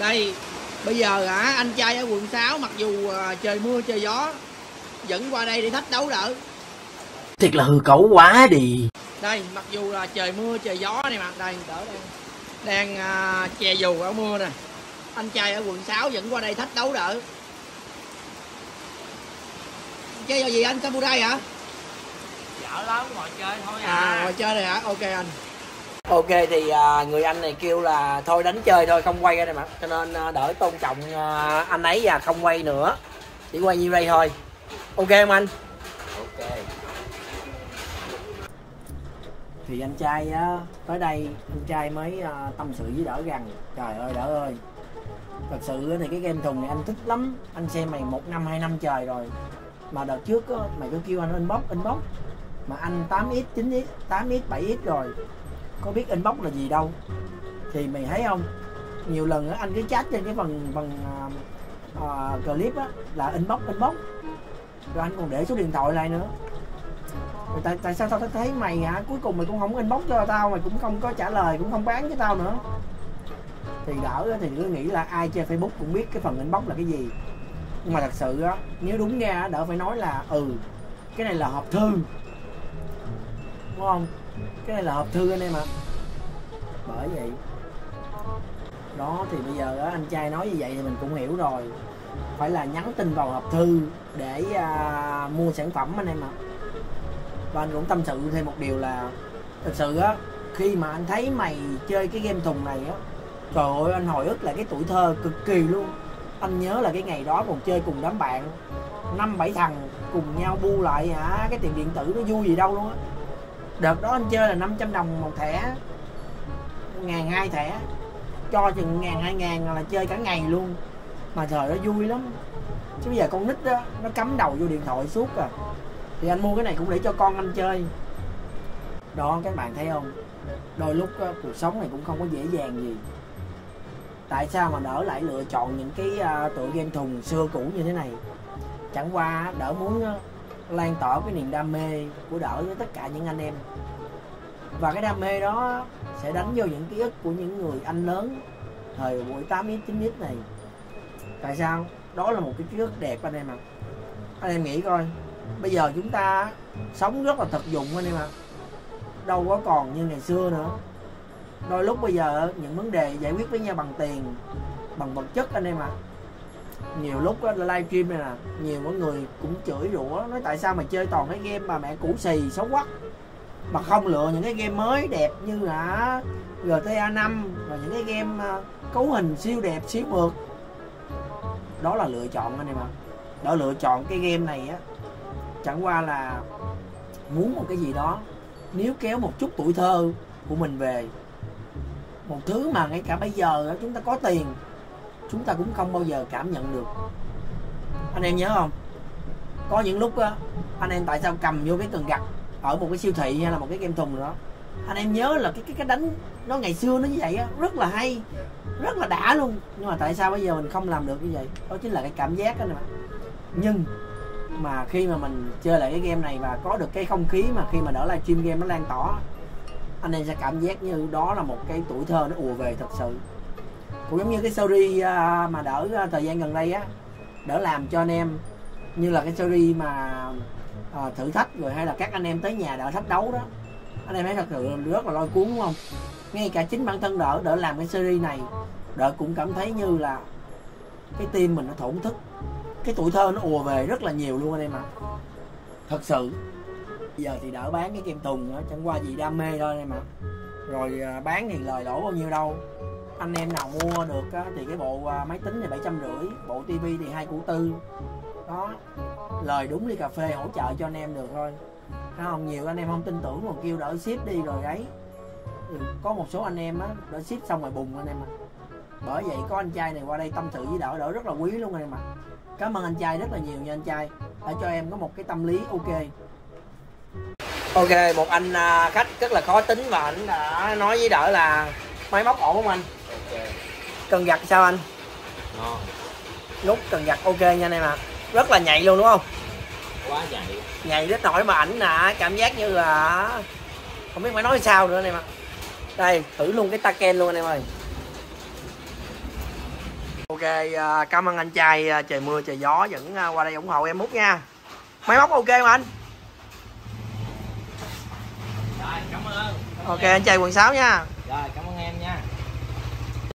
Đây, bây giờ hả, anh trai ở quận 6 mặc dù trời mưa trời gió vẫn qua đây để thách đấu đỡ. Thiệt là hư cẩu quá đi. Đây, mặc dù là trời mưa trời gió này mà, đây đỡ đang che dù ở mưa nè. Anh trai ở quận 6 vẫn qua đây thách đấu đỡ. Chơi giờ gì anh Samurai hả? Dạ lắm, ngồi chơi thôi à. À, ngồi chơi này hả? Ok anh. Ok thì người anh này kêu là thôi đánh chơi thôi, không quay ra đây mà. Cho nên đỡ tôn trọng anh ấy và không quay nữa. Chỉ quay như đây thôi. Ok không anh? Ok. Thì anh trai tới đây, anh trai mới tâm sự với đỡ rằng trời ơi đỡ ơi, thật sự thì cái game thùng này anh thích lắm. Anh xem mày 1 năm 2 năm trời rồi. Mà đợt trước mày cứ kêu anh inbox mà anh 8x, 9x, 8x, 7x rồi, có biết inbox là gì đâu. Thì mày thấy không, nhiều lần anh cứ chat trên cái phần clip á là inbox rồi anh còn để số điện thoại lại nữa. Rồi tại sao tao thấy mày hả, cuối cùng mày cũng không inbox cho tao, mày cũng không có trả lời, cũng không bán cho tao nữa. Thì đỡ thì cứ nghĩ là ai chơi Facebook cũng biết cái phần inbox là cái gì. Nhưng mà thật sự á, nếu đúng ra đỡ phải nói là cái này là hộp thư, đúng không? Cái này là hộp thư anh em ạ. Bởi vậy đó, thì bây giờ á, anh trai nói như vậy thì mình cũng hiểu rồi. Phải là nhắn tin vào hộp thư để mua sản phẩm anh em ạ. Và anh cũng tâm sự thêm một điều là thật sự á, khi mà anh thấy mày chơi cái game thùng này á, trời ơi anh hồi ức lại cái tuổi thơ cực kỳ luôn. Anh nhớ là cái ngày đó còn chơi cùng đám bạn 5-7 thằng cùng nhau bu lại hả, cái tiền điện tử nó vui gì đâu luôn á. Đợt đó anh chơi là 500 đồng một thẻ, 1.200 thẻ, cho chừng 1.000-2.000 là chơi cả ngày luôn. Mà trời nó vui lắm. Chứ bây giờ con nít đó, nó cắm đầu vô điện thoại suốt à. Thì anh mua cái này cũng để cho con anh chơi. Đó các bạn thấy không, đôi lúc cuộc sống này cũng không có dễ dàng gì. Tại sao mà đỡ lại lựa chọn những cái tựa game thùng xưa cũ như thế này? Chẳng qua đỡ muốn lan tỏa cái niềm đam mê của đỡ với tất cả những anh em. Và cái đam mê đó sẽ đánh vô những ký ức của những người anh lớn thời buổi 8x, 9x này. Tại sao? Đó là một cái ký ức đẹp anh em ạ. Anh em nghĩ coi, bây giờ chúng ta sống rất là thực dụng anh em ạ. Đâu có còn như ngày xưa nữa. Đôi lúc bây giờ những vấn đề giải quyết với nhau bằng tiền, bằng vật chất anh em ạ. Nhiều lúc live stream này nè, nhiều mọi người cũng chửi rủa nói tại sao mà chơi toàn cái game mà mẹ cũ xì xấu quắc, mà không lựa những cái game mới đẹp như là GTA 5 và những cái game cấu hình siêu đẹp siêu mượt. Đó là lựa chọn anh em ạ. Đó, lựa chọn cái game này á, chẳng qua là muốn một cái gì đó níu kéo một chút tuổi thơ của mình về. Một thứ mà ngay cả bây giờ chúng ta có tiền, chúng ta cũng không bao giờ cảm nhận được. Anh em nhớ không? Có những lúc đó, anh em tại sao cầm vô cái cần gặt ở một cái siêu thị hay là một cái game thùng đó, anh em nhớ là cái đánh nó ngày xưa nó như vậy đó, rất là hay, rất là đã luôn. Nhưng mà tại sao bây giờ mình không làm được như vậy? Đó chính là cái cảm giác đó nè. Nhưng mà khi mà mình chơi lại cái game này và có được cái không khí mà khi mà đỡ live stream game nó lan tỏa, anh em sẽ cảm giác như đó là một cái tuổi thơ nó ùa về thật sự. Cũng giống như cái series mà đỡ thời gian gần đây á, đỡ làm cho anh em như là cái series mà thử thách rồi, hay là các anh em tới nhà đỡ thách đấu đó. Anh em thấy thật sự rất là lôi cuốn đúng không? Ngay cả chính bản thân đỡ làm cái series này, đỡ cũng cảm thấy như là cái tim mình nó thổn thức, cái tuổi thơ nó ùa về rất là nhiều luôn anh em ạ. Thật sự giờ thì đỡ bán cái game thùng đó, chẳng qua gì đam mê thôi anh em ạ. Rồi bán thì lời lỗ bao nhiêu đâu. Anh em nào mua được á, thì cái bộ máy tính thì 750, bộ tivi thì 2,4 triệu. Đó, lời đúng ly cà phê hỗ trợ cho anh em được thôi. Không, nhiều anh em không tin tưởng còn kêu đỡ ship đi rồi đấy. Có một số anh em á, đỡ ship xong rồi bùng anh em ạ. Bởi vậy có anh trai này qua đây tâm sự với đỡ rất là quý luôn anh em ạ. Cảm ơn anh trai rất là nhiều nha anh trai, đã cho em có một cái tâm lý ok. Ok, một anh khách rất là khó tính và anh đã nói với đỡ là máy móc ổn không anh? Ok. Cần gặt sao anh? Ngon. Lúc cần gặt ok nha anh em ạ. Rất là nhạy luôn đúng không? Quá nhạy. Nhạy đến nỗi mà ảnh nè, cảm giác như là không biết phải nói sao nữa anh em ạ. Đây, thử luôn cái ta ken luôn anh em ơi. Ok, cảm ơn anh trai trời mưa trời gió vẫn qua đây ủng hộ em Út nha. Máy móc ok mà anh? Rồi, cảm ơn. Ok, anh trai quần 6 nha. Rồi, cảm ơn.